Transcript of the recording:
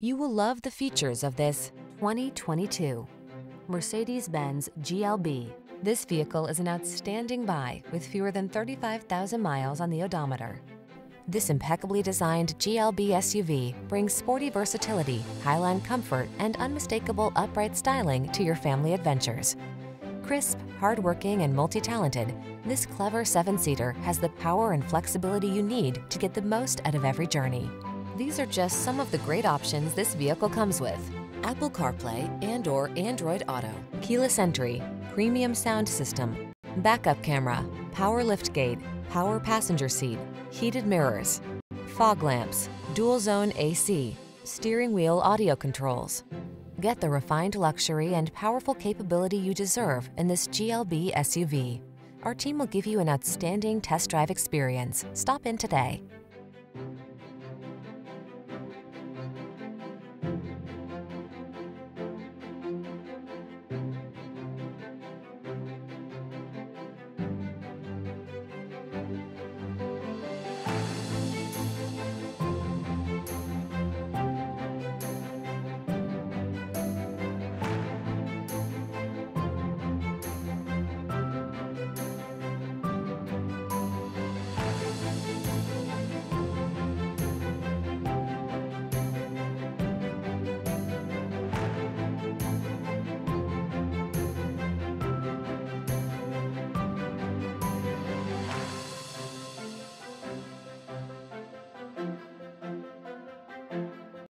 You will love the features of this 2022 Mercedes-Benz GLB. This vehicle is an outstanding buy with fewer than 35,000 miles on the odometer. This impeccably designed GLB SUV brings sporty versatility, highline comfort, and unmistakable upright styling to your family adventures. Crisp, hardworking, and multi-talented, this clever seven-seater has the power and flexibility you need to get the most out of every journey. These are just some of the great options this vehicle comes with: Apple CarPlay and/or Android Auto, keyless entry, premium sound system, backup camera, power liftgate, power passenger seat, heated mirrors, fog lamps, dual zone AC, steering wheel audio controls. Get the refined luxury and powerful capability you deserve in this GLB SUV. Our team will give you an outstanding test drive experience. Stop in today.